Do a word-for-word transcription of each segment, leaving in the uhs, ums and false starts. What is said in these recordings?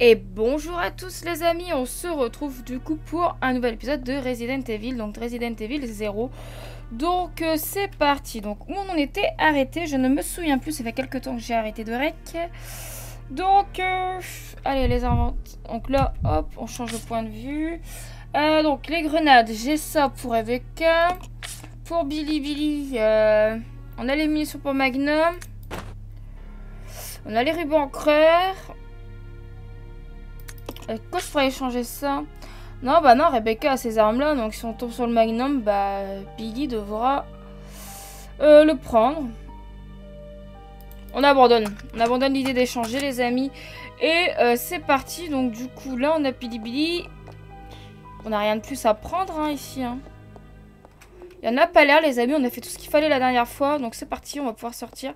Et bonjour à tous les amis, on se retrouve du coup pour un nouvel épisode de Resident Evil, donc Resident Evil zéro. Donc euh, c'est parti, donc où on en était arrêté, je ne me souviens plus, ça fait quelques temps que j'ai arrêté de rec. Donc, euh, allez les inventes, donc là hop, on change de point de vue. Euh, donc les grenades, j'ai ça pour Rebecca, pour Billy Billy, euh, on a les munitions pour Magnum, on a les rubans creurs. Quoi, je pourrais échanger ça? Non, bah non, Rebecca a ces armes-là, donc si on tombe sur le Magnum, bah Billy devra euh, le prendre. On abandonne. On abandonne l'idée d'échanger, les amis. Et euh, c'est parti. Donc du coup, là, on a Billy Billy. On n'a rien de plus à prendre hein, ici. Hein. Il n'y en a pas l'air, les amis. On a fait tout ce qu'il fallait la dernière fois. Donc c'est parti, on va pouvoir sortir.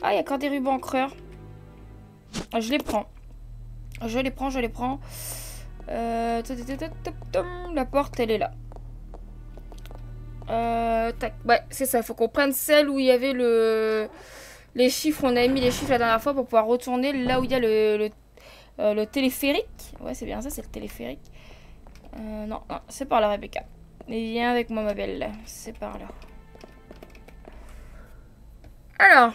Ah, il y a encore des rubans encreurs. Je les prends. Je les prends, je les prends. Euh, la porte, elle est là. Euh, tac. Ouais, c'est ça. Il faut qu'on prenne celle où il y avait le... les chiffres. On a mis les chiffres la dernière fois pour pouvoir retourner là où il y a le, le, euh, le téléphérique. Ouais, c'est bien ça, c'est le téléphérique. Euh, non, non, c'est par là, Rebecca. Et viens avec moi, ma belle. C'est par là. Alors,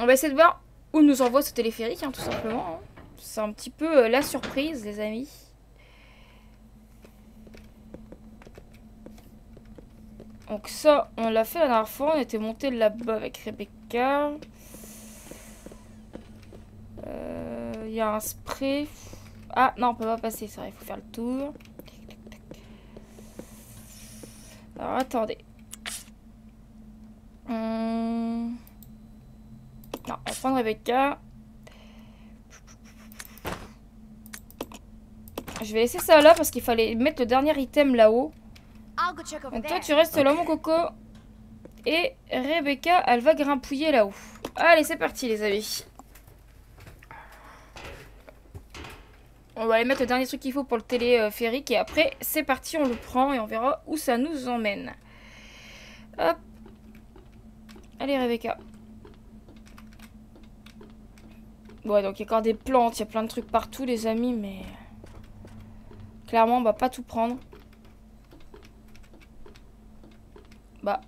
on va essayer de voir où nous envoie ce téléphérique, hein, tout simplement. Hein. C'est un petit peu euh, la surprise, les amis. Donc ça, on l'a fait la dernière fois. On était monté là-bas avec Rebecca. Il euh, y a un spray. Ah, non, on peut pas passer, c'est vrai. Il faut faire le tour. Alors, attendez. Hum... Non, on va prendre Rebecca. Je vais laisser ça là parce qu'il fallait mettre le dernier item là-haut. Donc toi tu restes là mon coco. Et Rebecca elle va grimpouiller là-haut. Allez c'est parti les amis. On va aller mettre le dernier truc qu'il faut pour le téléphérique. Et après c'est parti, on le prend et on verra où ça nous emmène. Hop. Allez Rebecca. Ouais donc il y a encore des plantes, il y a plein de trucs partout les amis mais... Clairement, on va pas tout prendre. Bah.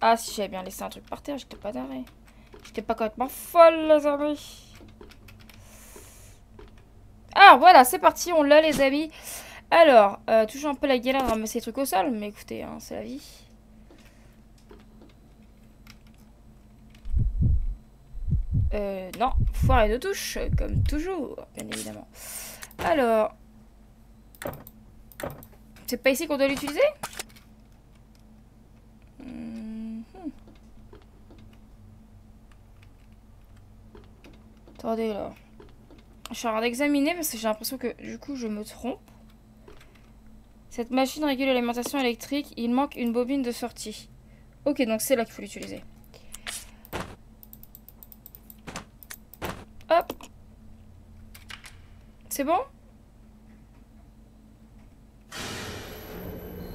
Ah, si j'avais bien laissé un truc par terre, j'étais pas d'arrêt. J'étais pas complètement folle, les amis. Ah, voilà, c'est parti, on l'a, les amis. Alors, euh, toujours un peu la galère de ramasser les trucs au sol, mais écoutez, hein, c'est la vie. Euh, non, foiré de touche, comme toujours, bien évidemment. Alors. C'est pas ici qu'on doit l'utiliser? Mmh. Attendez là. Je suis en train d'examiner parce que j'ai l'impression que du coup je me trompe. Cette machine régule l'alimentation électrique. Il manque une bobine de sortie. Ok donc c'est là qu'il faut l'utiliser. Hop. C'est bon?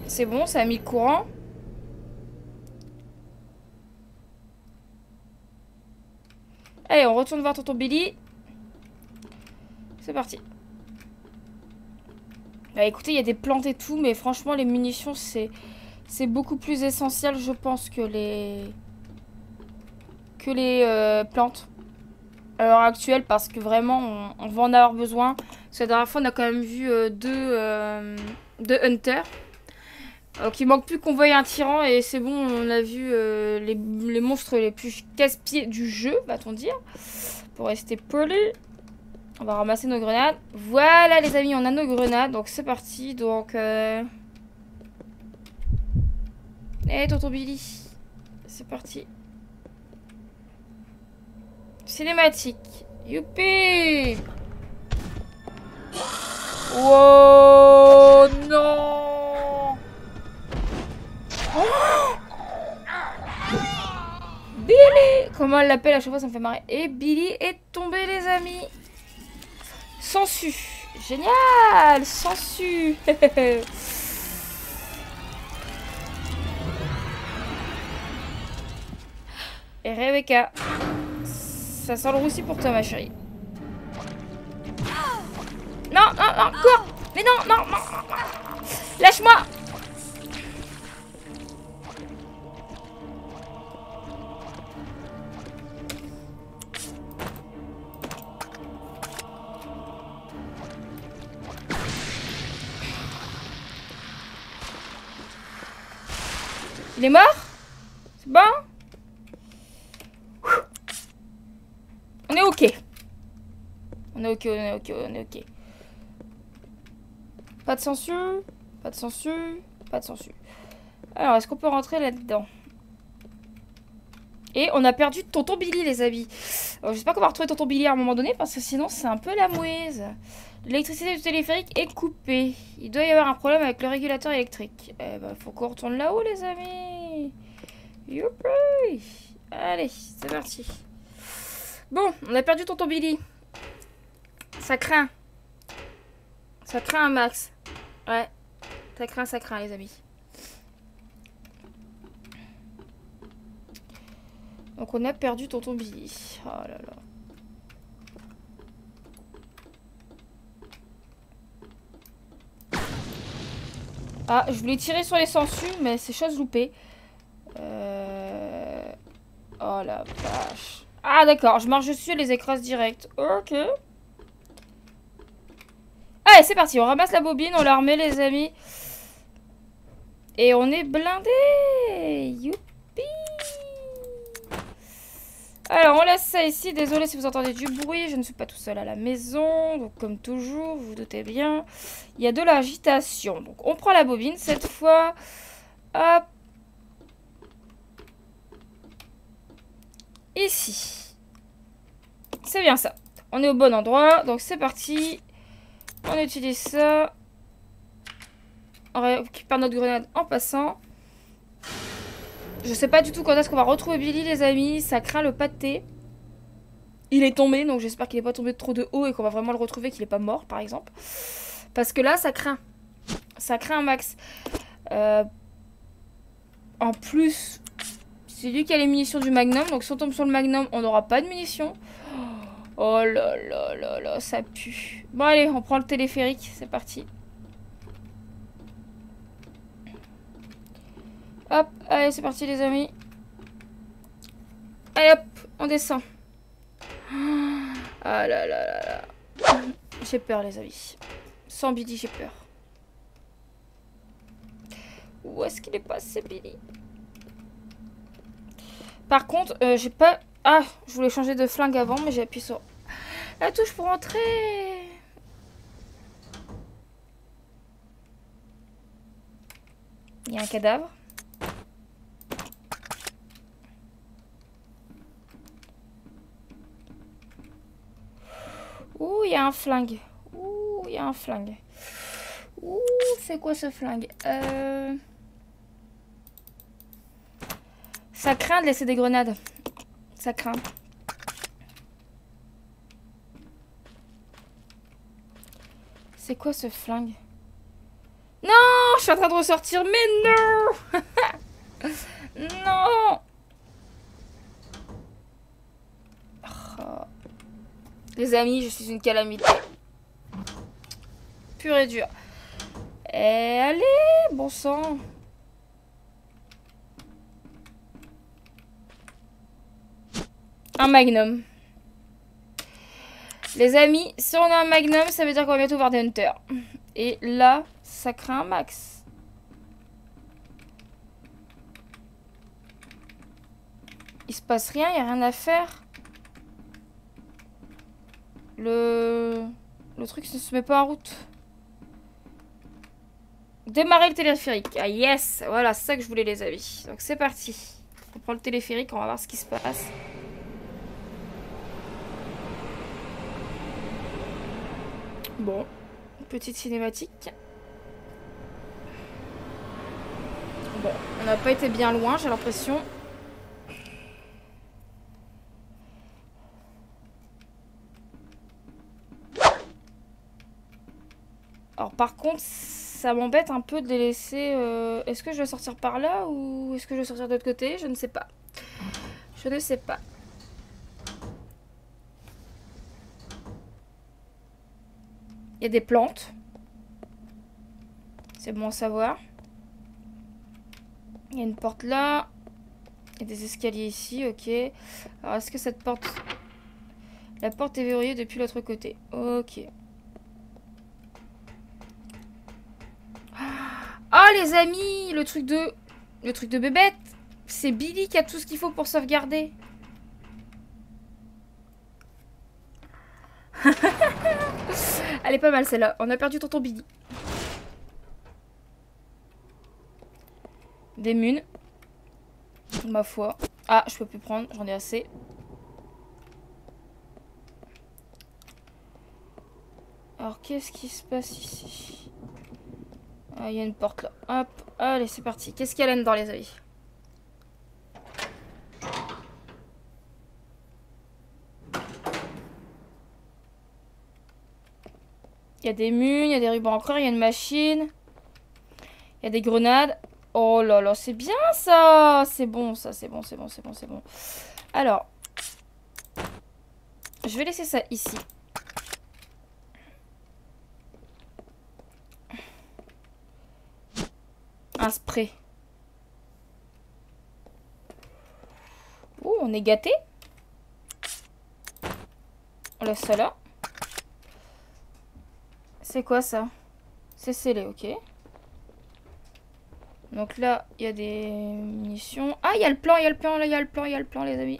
C'est bon, ça a mis le courant. Allez, on retourne voir tonton Billy. C'est parti. Bah, écoutez, il y a des plantes et tout, mais franchement, les munitions, c'est c'est beaucoup plus essentiel, je pense, que les que les euh, plantes à l'heure actuelle, parce que vraiment, on, on va en avoir besoin. Parce que la dernière fois, on a quand même vu euh, deux, euh, deux Hunters. Donc il manque plus qu'on voie un tyran et c'est bon, on a vu euh, les, les monstres les plus casse-pieds du jeu, va-t-on dire. Pour rester poli. On va ramasser nos grenades. Voilà les amis, on a nos grenades, donc c'est parti. Donc... Euh... Hey, tonton Billy. C'est parti. Cinématique. Youpi. Wow, non. Oh Billy! Comment elle l'appelle à chaque fois, ça me fait marrer. Et Billy est tombé, les amis. Sansu. Génial! Sansu. Et Rebecca. Ça sent le roussi pour toi, ma chérie. non, non, non, cours. Mais non, non, non, non. Lâche-moi. Il est mort? C'est bon? On est ok. On est ok, on est ok, on est ok. Pas de censure, pas de censure, pas de censure. Alors, est-ce qu'on peut rentrer là-dedans? Et on a perdu Tonton Billy, les amis. J'espère qu'on va retrouver Tonton Billy à un moment donné, parce que sinon, c'est un peu la mouise. L'électricité du téléphérique est coupée. Il doit y avoir un problème avec le régulateur électrique. Eh ben, faut qu'on retourne là-haut, les amis. Youpi! Allez, c'est parti. Bon, on a perdu Tonton Billy. Ça craint. Ça craint un max. Ouais. Ça craint, ça craint, les amis. Donc on a perdu Tonton Billy. Oh là là. Ah, je voulais tirer sur les sangsues, mais c'est chose loupée. Euh... Oh la vache. Ah d'accord, je marche dessus et les écrase direct. Ok. Allez, c'est parti, on ramasse la bobine, on la remet, les amis. Et on est blindé. Youpi. Alors, on laisse ça ici. Désolé si vous entendez du bruit. Je ne suis pas tout seul à la maison. Donc, comme toujours, vous vous doutez bien. Il y a de l'agitation. Donc, on prend la bobine cette fois. Hop. Ici. C'est bien ça. On est au bon endroit. Donc, c'est parti. On utilise ça. On récupère notre grenade en passant. Je sais pas du tout quand est-ce qu'on va retrouver Billy, les amis. Ça craint le pâté. Il est tombé, donc j'espère qu'il n'est pas tombé trop de haut et qu'on va vraiment le retrouver, qu'il n'est pas mort, par exemple. Parce que là, ça craint. Ça craint, Max. Euh... En plus, c'est lui qui a les munitions du Magnum. Donc si on tombe sur le Magnum, on n'aura pas de munitions. Oh là là là là, ça pue. Bon, allez, on prend le téléphérique. C'est parti. Hop, allez, c'est parti, les amis. Allez, hop, on descend. Ah là là là là. J'ai peur, les amis. Sans Billy, j'ai peur. Où est-ce qu'il est passé, Billy? Par contre, euh, j'ai pas... Ah, je voulais changer de flingue avant, mais j'ai appuyé sur la touche pour entrer. Il y a un cadavre. Ouh, il y a un flingue. Ouh, il y a un flingue. Ouh, c'est quoi ce flingue? Euh... Ça craint de laisser des grenades. Ça craint. C'est quoi ce flingue? Non, je suis en train de ressortir, mais non. Non. Les amis, je suis une calamité. Pure et dure. Et allez, bon sang. Un magnum. Les amis, si on a un magnum, ça veut dire qu'on va bientôt voir des hunters. Et là, ça craint un max. Il se passe rien, il n'y a rien à faire. Le... le truc ne se met pas en route. Démarrer le téléphérique. Ah yes, voilà, c'est ça que je voulais, les amis. Donc c'est parti. On prend le téléphérique, on va voir ce qui se passe. Bon, petite cinématique. Bon, on n'a pas été bien loin, j'ai l'impression. Alors par contre, ça m'embête un peu de les laisser... Euh... Est-ce que je dois sortir par là ou est-ce que je dois sortir de l'autre côté? Je ne sais pas. Je ne sais pas. Il y a des plantes. C'est bon à savoir. Il y a une porte là. Il y a des escaliers ici, ok. Alors est-ce que cette porte... La porte est verrouillée depuis l'autre côté. Ok. Oh les amis, le truc de... Le truc de bébête. C'est Billy qui a tout ce qu'il faut pour sauvegarder. Elle est pas mal celle-là. On a perdu tonton Billy. Des munes. Ma foi. Ah, je peux plus prendre. J'en ai assez. Alors, qu'est-ce qui se passe ici? Ah, il y a une porte là. Hop. Allez, c'est parti. Qu'est-ce qu'il y a là-dedans, les amis? Il y a des munes, il y a des rubans encore, il y a une machine. Il y a des grenades. Oh là là, c'est bien ça. C'est bon ça, c'est bon, c'est bon, c'est bon, c'est bon. Alors, je vais laisser ça ici. Un spray. Oh, on est gâté. On laisse ça là. C'est quoi ça? C'est scellé, ok. Donc là, il y a des munitions. Ah, il y a le plan, il y a le plan, là, il y a le plan, il y a le plan, les amis.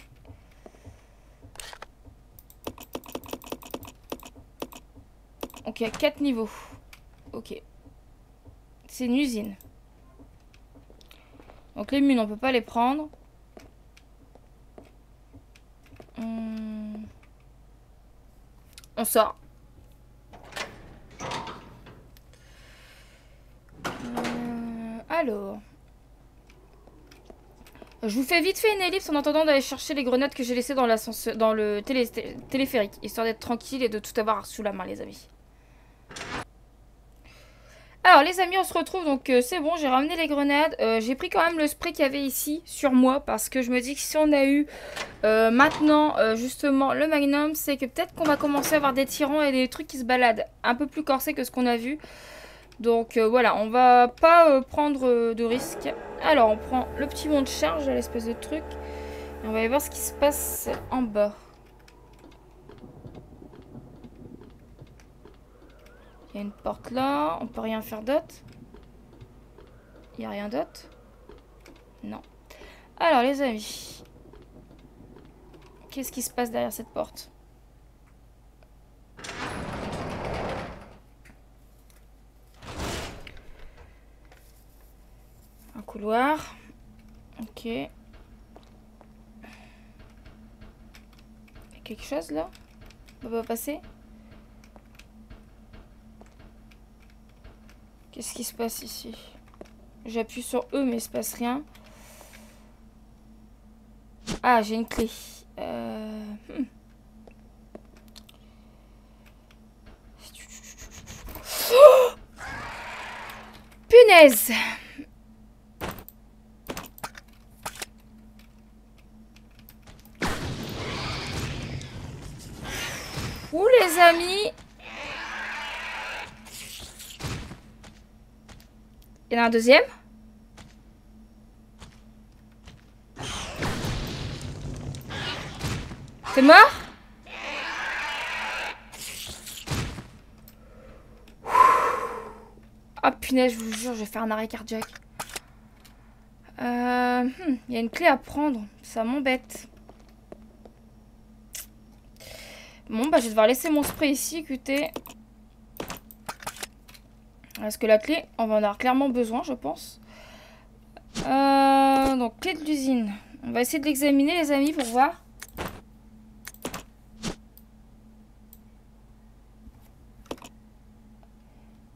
Ok, il y a quatre niveaux. Ok. C'est une usine. Donc les mines, on peut pas les prendre. Hum. On sort. Alors, je vous fais vite fait une ellipse en attendant d'aller chercher les grenades que j'ai laissées dans, dans le télé téléphérique, histoire d'être tranquille et de tout avoir sous la main, les amis. Alors, les amis, on se retrouve, donc euh, c'est bon, j'ai ramené les grenades. Euh, j'ai pris quand même le spray qu'il y avait ici, sur moi, parce que je me dis que si on a eu euh, maintenant, euh, justement, le magnum, c'est que peut-être qu'on va commencer à avoir des tyrans et des trucs qui se baladent un peu plus corsés que ce qu'on a vu. Donc euh, voilà, on va pas euh, prendre euh, de risque. Alors on prend le petit mont de charge, l'espèce de truc. Et on va aller voir ce qui se passe en bas. Il y a une porte là, on peut rien faire d'autre. Il n'y a rien d'autre? Non. Alors les amis, qu'est-ce qui se passe derrière cette porte? Couloir. Ok. Il y a quelque chose là? On va pas passer? Qu'est-ce qui se passe ici? J'appuie sur E mais il se passe rien. Ah, j'ai une clé. Euh... Hmm. Oh, punaise! Ouh les amis, il y en a un deuxième. T'es mort? Ah punaise, je vous jure, je vais faire un arrêt cardiaque. Euh, hmm, il y a une clé à prendre, ça m'embête. Bon bah je vais devoir laisser mon spray ici, écoutez. Parce que la clé, on va en avoir clairement besoin, je pense. Euh, donc clé de l'usine. On va essayer de l'examiner les amis pour voir.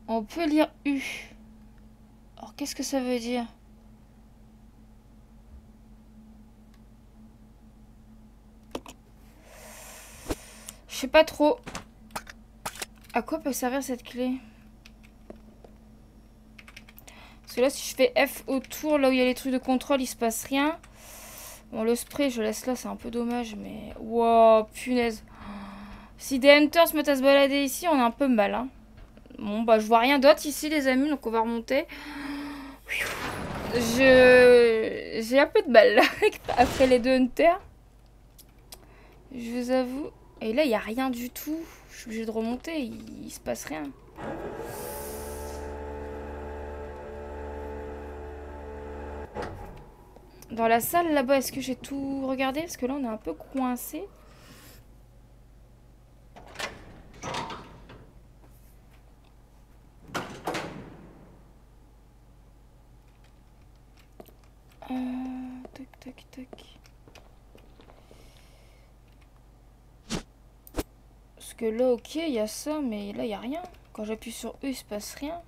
On peut lire U. Alors qu'est-ce que ça veut dire? Je sais pas trop. À quoi peut servir cette clé? Parce que là, si je fais F autour, là où il y a les trucs de contrôle, il se passe rien. Bon, le spray, je laisse là, c'est un peu dommage, mais... Wow, punaise. Si des hunters se mettent à se balader ici, on a un peu mal, hein. Bon, bah, je vois rien d'autre ici, les amis, donc on va remonter. Je... J'ai un peu de mal, là, après les deux hunters. Je vous avoue. Et là, il n'y a rien du tout. Je suis obligée de remonter, il ne se passe rien. Dans la salle, là-bas, est-ce que j'ai tout regardé? Parce que là, on est un peu coincé. Euh, toc, toc, toc. Parce que là, ok, il y a ça, mais là, il n'y a rien. Quand j'appuie sur E, il ne se passe rien.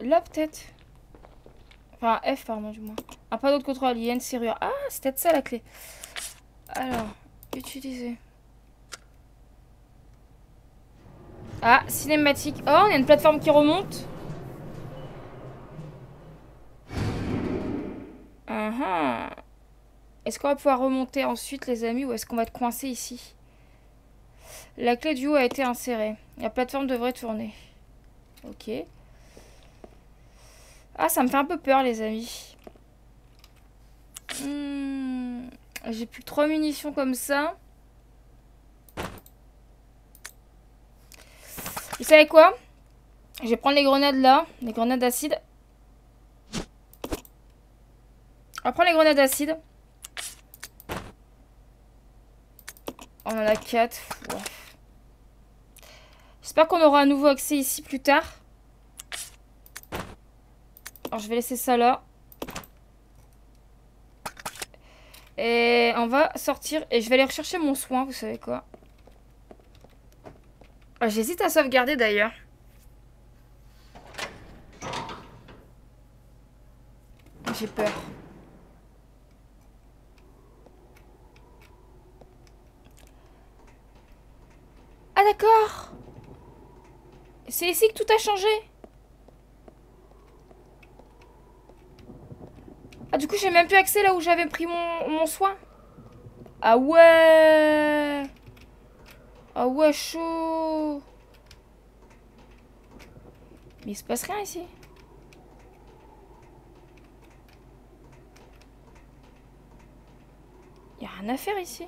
Là, peut-être. Enfin, F, pardon, du moins. Un panneau de contrôle, il y a une serrure. Ah, c'est peut-être ça, la clé. Alors, utiliser. Ah, cinématique. Oh, on a une plateforme qui remonte. Uh-huh. Est-ce qu'on va pouvoir remonter ensuite, les amis, ou est-ce qu'on va être coincé ici? La clé du haut a été insérée. La plateforme devrait tourner. Ok. Ah, ça me fait un peu peur, les amis. Hmm, j'ai plus que trois munitions comme ça. Vous savez quoi? Je vais prendre les grenades là. Les grenades d'acide. On va prendre les grenades d'acide. On en a quatre. Ouais. J'espère qu'on aura à nouveau accès ici plus tard. Alors, je vais laisser ça là. Et on va sortir. Et je vais aller rechercher mon soin, vous savez quoi. J'hésite à sauvegarder d'ailleurs. J'ai peur. Ah d'accord. C'est ici que tout a changé. Ah, du coup, j'ai même plus accès là où j'avais pris mon, mon soin. Ah ouais. Ah ouais, chaud. Mais il se passe rien ici. Il n'y a rien à faire ici.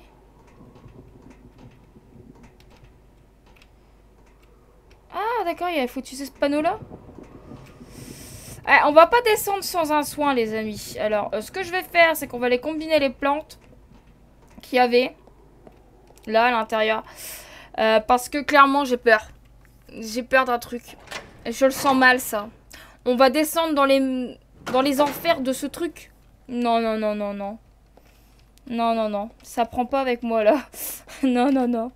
Ah d'accord, il faut utiliser ce panneau là. Ah, on va pas descendre sans un soin, les amis. Alors, euh, ce que je vais faire, c'est qu'on va aller combiner les plantes qu'il y avait là à l'intérieur. Euh, parce que clairement, j'ai peur. J'ai peur d'un truc. Et je le sens mal, ça. On va descendre dans les, dans les enfers de ce truc. Non, non, non, non, non. Non, non, non. Ça prend pas avec moi, là. Non, non, non.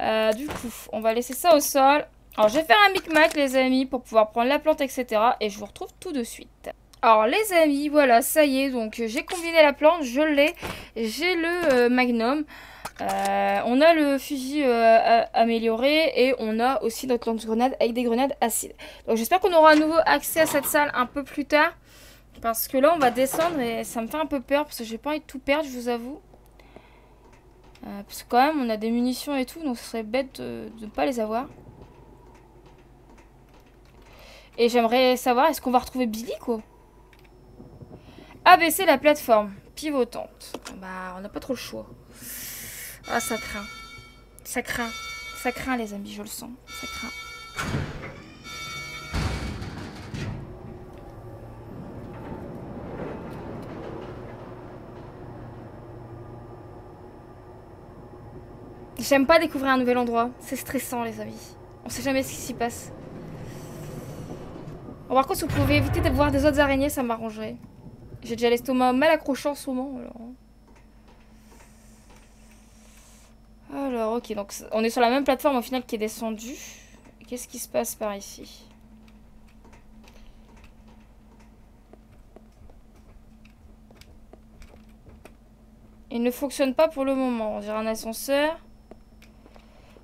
Euh, du coup, on va laisser ça au sol. Alors, je vais faire un micmac, les amis, pour pouvoir prendre la plante, et cetera. Et je vous retrouve tout de suite. Alors, les amis, voilà, ça y est. Donc, j'ai combiné la plante, je l'ai. J'ai le euh, magnum. Euh, on a le fusil euh, amélioré. Et on a aussi notre lance-grenade avec des grenades acides. Donc, j'espère qu'on aura à nouveau accès à cette salle un peu plus tard. Parce que là, on va descendre et ça me fait un peu peur. Parce que j'ai pas envie de tout perdre, je vous avoue. Euh, parce que quand même, on a des munitions et tout. Donc, ce serait bête de ne pas les avoir. Et j'aimerais savoir, est-ce qu'on va retrouver Billy, quoi? Abaisser la plateforme pivotante. Bah, on n'a pas trop le choix. Ah, ça craint. Ça craint. Ça craint, les amis, je le sens. Ça craint. J'aime pas découvrir un nouvel endroit. C'est stressant, les amis. On sait jamais ce qui s'y passe. Oh, par contre, si vous pouvez éviter de voir des autres araignées, ça m'arrangerait. J'ai déjà l'estomac mal accrochant en ce moment. Alors... alors, ok, donc on est sur la même plateforme au final qui est descendue. Qu'est-ce qui se passe par ici? Il ne fonctionne pas pour le moment. On dirait un ascenseur.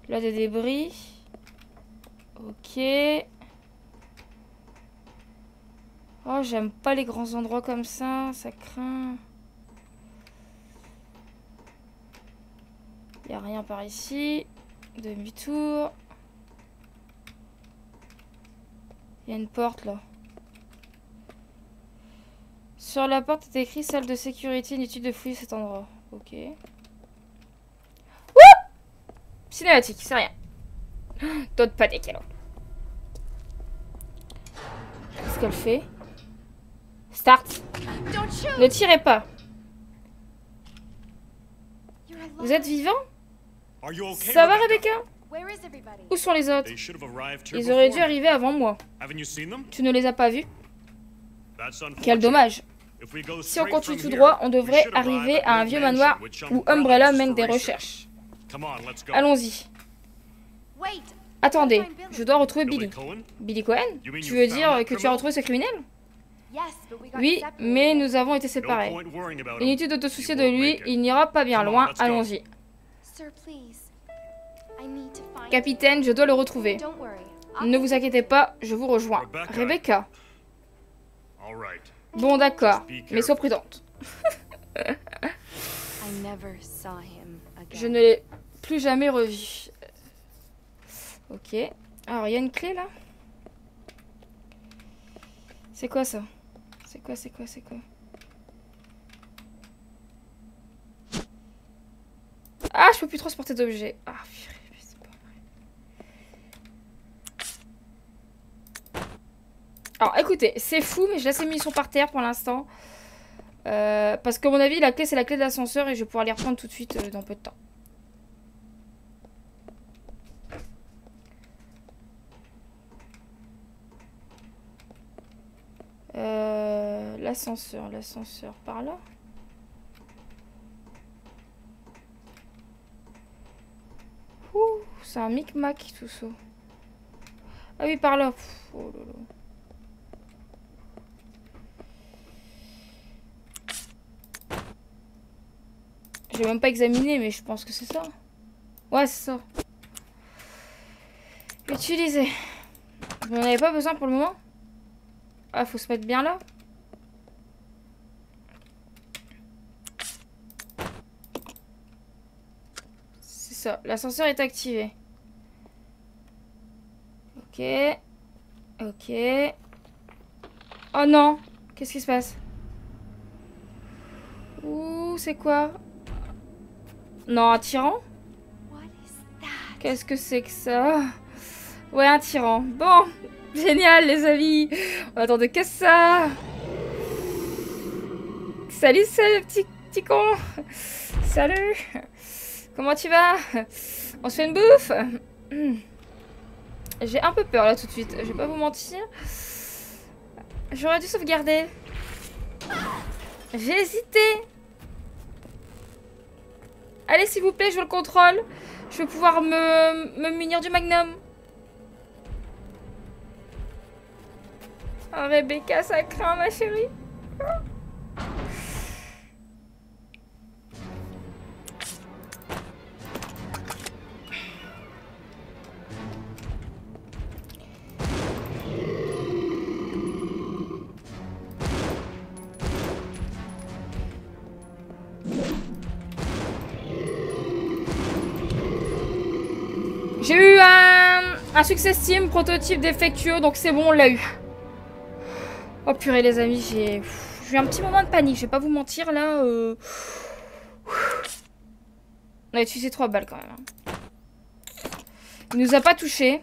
Là, des débris. Ok. Oh, j'aime pas les grands endroits comme ça, ça craint. Y'a rien par ici. Demi-tour. Il y a une porte là. Sur la porte est écrit salle de sécurité, inutile de fouiller cet endroit. Ok. Ouh! Cinématique, c'est rien. D'autres pas des canons. Qu'est-ce qu'elle fait? Start. Ne tirez pas. Vous êtes vivant? Ça va, Rebecca? Où sont les autres? Ils auraient dû arriver avant moi. Tu ne les as pas vus? Quel dommage. Si on continue tout droit, on devrait arriver à un vieux manoir où Umbrella mène des recherches. Allons-y. Attendez, je dois retrouver Billy. Billy Coen? Tu veux dire que tu as retrouvé ce criminel? Oui, mais nous avons été séparés. Inutile de te soucier de lui, il n'ira pas bien loin. Allons-y. Capitaine, je dois le retrouver. Ne vous inquiétez pas, je vous rejoins. Rebecca. Bon, d'accord, mais sois prudente. Je ne l'ai plus jamais revu. Ok. Alors, il y a une clé là? C'est quoi ça? C'est quoi, c'est quoi, c'est quoi? Ah, je peux plus transporter d'objets. Ah, purée, c'est pas vrai. Alors, écoutez, c'est fou, mais je laisse les munitions par terre pour l'instant. Euh, parce qu'à mon avis, la clé, c'est la clé de l'ascenseur et je vais pouvoir les reprendre tout de suite euh, dans peu de temps. Euh, l'ascenseur, l'ascenseur par là. Ouh, c'est un micmac tout ça. Ah oui, par là. Pff, oh là là. J'ai même pas examiné, mais je pense que c'est ça. Ouais, c'est ça. Utiliser. J'en avais pas besoin pour le moment. Ah, faut se mettre bien là. C'est ça, l'ascenseur est activé. Ok. Ok. Oh non! Qu'est-ce qui se passe? Ouh, c'est quoi? Non, un tyran? Qu'est-ce que c'est que ça? Ouais, un tyran. Bon! Génial les amis, on attendait que ça. Salut salut petit, petit con. Salut. Comment tu vas? On se fait une bouffe? J'ai un peu peur là tout de suite, je vais pas vous mentir. J'aurais dû sauvegarder. J'ai hésité. Allez s'il vous plaît, je veux le contrôle. Je vais pouvoir me, me munir du magnum. Oh, Rebecca, ça craint, ma chérie. J'ai eu un, un succès Steam, prototype défectueux, donc c'est bon, on l'a eu. Oh purée les amis, j'ai eu un petit moment de panique, je vais pas vous mentir là. Euh... On a utilisé trois balles quand même. Hein. Il nous a pas touché.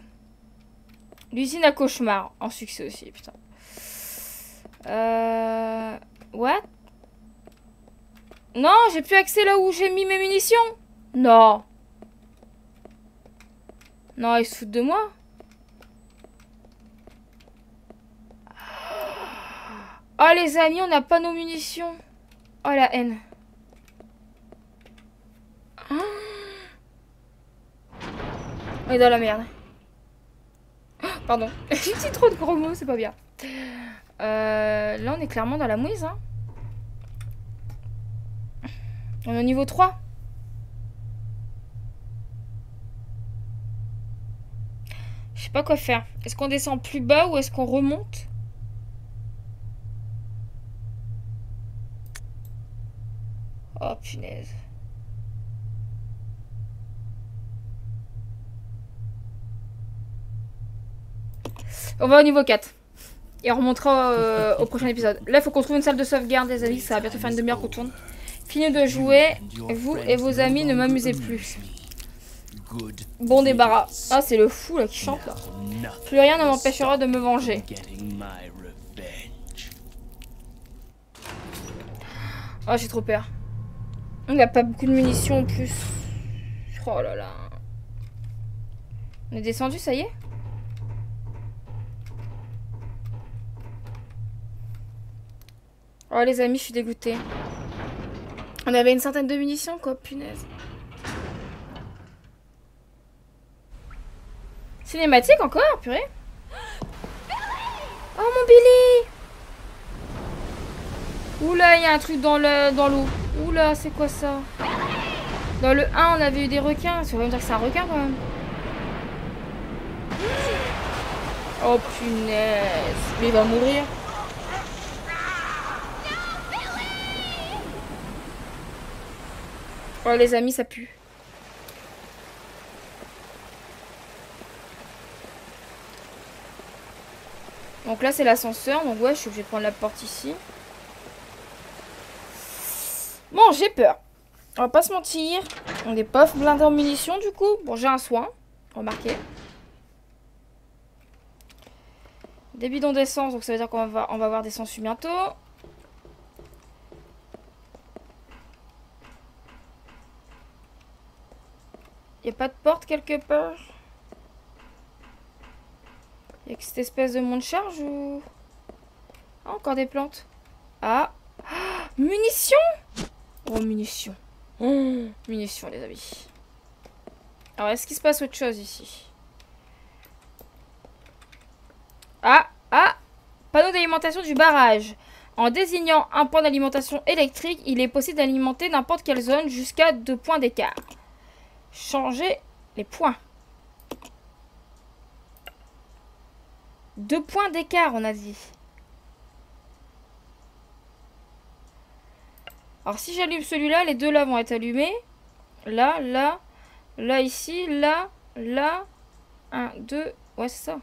L'usine à cauchemar, en succès aussi, putain. Euh... What? Non, j'ai plus accès là où j'ai mis mes munitions. Non. Non, ils se foutent de moi. Oh les amis, on n'a pas nos munitions. Oh la haine. Oh. On est dans la merde. Oh, pardon, j'ai dit trop de gros mots, c'est pas bien. Euh, là on est clairement dans la mouise. Hein. On est au niveau trois. Je sais pas quoi faire. Est-ce qu'on descend plus bas ou est-ce qu'on remonte? Oh punaise. On va au niveau quatre. Et on remontera euh, au prochain épisode. Là, il faut qu'on trouve une salle de sauvegarde, les amis. Ça va bientôt faire une demi-heure qu'on tourne. Fini de jouer. Vous et vos amis ne m'amusez plus. Bon débarras. Ah, c'est le fou là qui chante là. Plus rien ne m'empêchera de me venger. Oh, j'ai trop peur. On n'a pas beaucoup de munitions en plus. Oh là là. On est descendu, ça y est? Oh les amis, je suis dégoûtée. On avait une centaine de munitions quoi, punaise. Cinématique encore, purée. Oh mon Billy. Oula, il y a un truc dans le dans l'eau. Oula, c'est quoi ça? Dans le un, on avait eu des requins. Ça veut dire que c'est un requin quand même. Oh punaise. Mais il va mourir. Oh les amis, ça pue. Donc là c'est l'ascenseur, donc ouais je suis obligée de prendre la porte ici. Bon j'ai peur. On va pas se mentir. On est pas blindés en munitions du coup. Bon j'ai un soin, remarquez. Des bidons d'essence, donc ça veut dire qu'on va, on va avoir des sensus bientôt. Y'a pas de porte quelque part? Y'a que cette espèce de monde charge ou... Ah, encore des plantes. Ah, ah munitions. Oh, munitions. Mmh. Munitions, les amis. Alors, est-ce qu'il se passe autre chose ici? Ah, ah. Panneau d'alimentation du barrage. En désignant un point d'alimentation électrique, il est possible d'alimenter n'importe quelle zone jusqu'à deux points d'écart. Changer les points. Deux points d'écart, on a dit. Alors, si j'allume celui-là, les deux là vont être allumés. Là, là, là, ici, là, là. Un, deux. Ouais, c'est ça.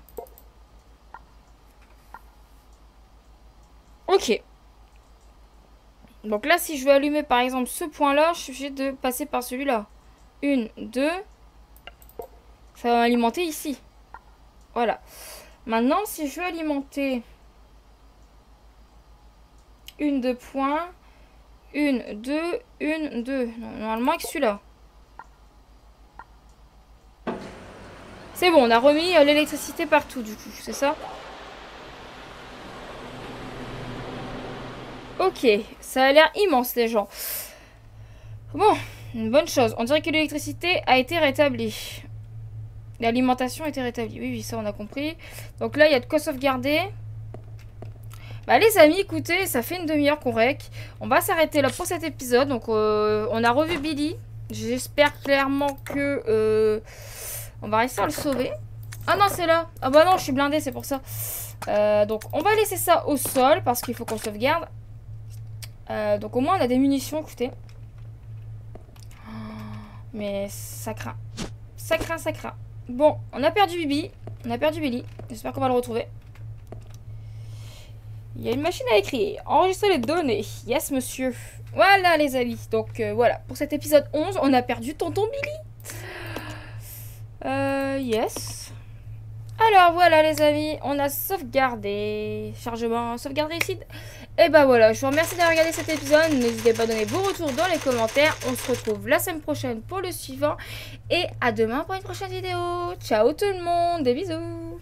Ok. Donc là, si je veux allumer, par exemple, ce point-là, je suis obligée de passer par celui-là. Une, deux. Ça va alimenter ici. Voilà. Maintenant, si je veux alimenter une, deux points. Une, deux, une, deux. Non, normalement, avec celui-là. C'est bon, on a remis euh, l'électricité partout, du coup. C'est ça? Ok. Ça a l'air immense, les gens. Bon. Une bonne chose. On dirait que l'électricité a été rétablie. L'alimentation a été rétablie. Oui, oui, ça on a compris. Donc là, il y a de quoi sauvegarder. Bah les amis, écoutez, ça fait une demi-heure qu'on rec. On va s'arrêter là pour cet épisode. Donc euh, on a revu Billy. J'espère clairement que... Euh, on va réussir à le sauver. Ah non, c'est là. Ah bah non, je suis blindée, c'est pour ça. Euh, donc on va laisser ça au sol parce qu'il faut qu'on sauvegarde. Euh, donc au moins on a des munitions, écoutez. Mais ça craint. Ça craint, ça craint. Bon, on a perdu Bibi. On a perdu Billy. J'espère qu'on va le retrouver. Il y a une machine à écrire. Enregistrer les données. Yes, monsieur. Voilà, les amis. Donc, euh, voilà. Pour cet épisode onze, on a perdu tonton Billy. Euh, yes. Alors, voilà, les amis. On a sauvegardé. Chargement, sauvegarde réussite. Et bah voilà, je vous remercie d'avoir regardé cet épisode. N'hésitez pas à donner vos retours dans les commentaires. On se retrouve la semaine prochaine pour le suivant. Et à demain pour une prochaine vidéo. Ciao tout le monde, des bisous.